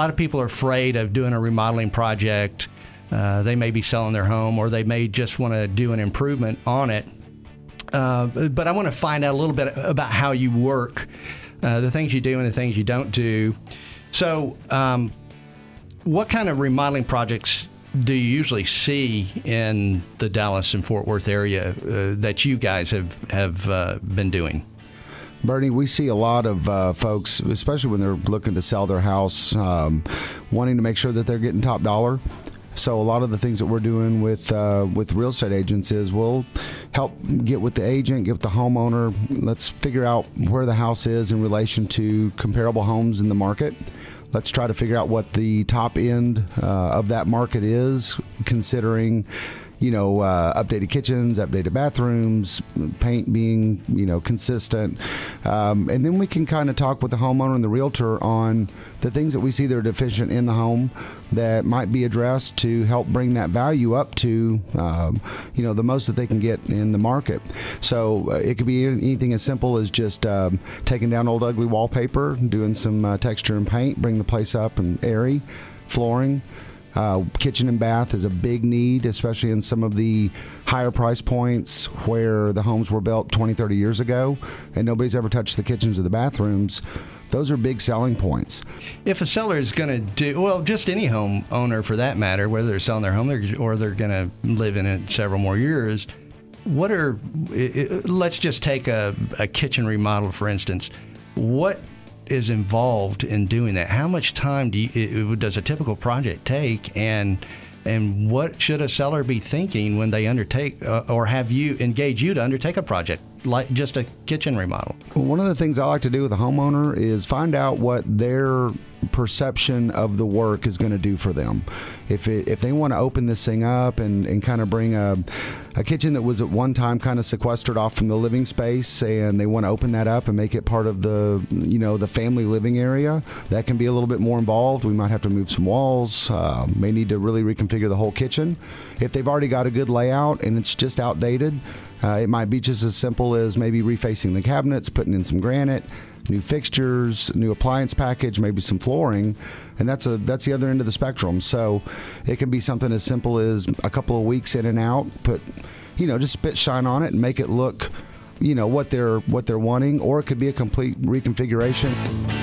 lot of people are afraid of doing a remodeling project. They may be selling their home, or they may just want to do an improvement on it. But I want to find out a little bit about how you work, the things you do and the things you don't do. So what kind of remodeling projects do you usually see in the Dallas and Fort Worth area that you guys have been doing? Bernie, we see a lot of folks, especially when they're looking to sell their house, wanting to make sure that they're getting top dollar. So a lot of the things that we're doing with real estate agents is we'll help get with the agent, get with the homeowner. Let's figure out where the house is in relation to comparable homes in the market. Let's try to figure out what the top end of that market is, considering, you know, updated kitchens, updated bathrooms, paint being, you know, consistent. And then we can kind of talk with the homeowner and the realtor on the things that we see that are deficient in the home that might be addressed to help bring that value up to, you know, the most that they can get in the market. So it could be anything as simple as just taking down old ugly wallpaper, doing some texture and paint, bring the place up and airy, flooring. Kitchen and bath is a big need, especially in some of the higher price points where the homes were built 20, 30 years ago, and nobody's ever touched the kitchens or the bathrooms. Those are big selling points. If a seller is going to do, well, just any home owner for that matter, whether they're selling their home or they're going to live in it several more years, what are, let's just take a kitchen remodel, for instance. What is involved in doing that? How much time does a typical project take, and what should a seller be thinking when they undertake or have you engage you to undertake a project like just a kitchen remodel? One of the things I like to do with a homeowner is find out what their perception of the work is going to do for them. If they want to open this thing up and kind of bring a kitchen that was at one time kind of sequestered off from the living space, and they want to open that up and make it part of the, you know, the family living area, that can be a little bit more involved. We might have to move some walls, may need to really reconfigure the whole kitchen. If they've already got a good layout and it's just outdated, it might be just as simple as maybe refacing the cabinets, putting in some granite, new fixtures, new appliance package, maybe some flooring, and that's the other end of the spectrum. So it can be something as simple as a couple of weeks in and out, put, you know, just spit shine on it and make it look, you know, what they're wanting, or it could be a complete reconfiguration.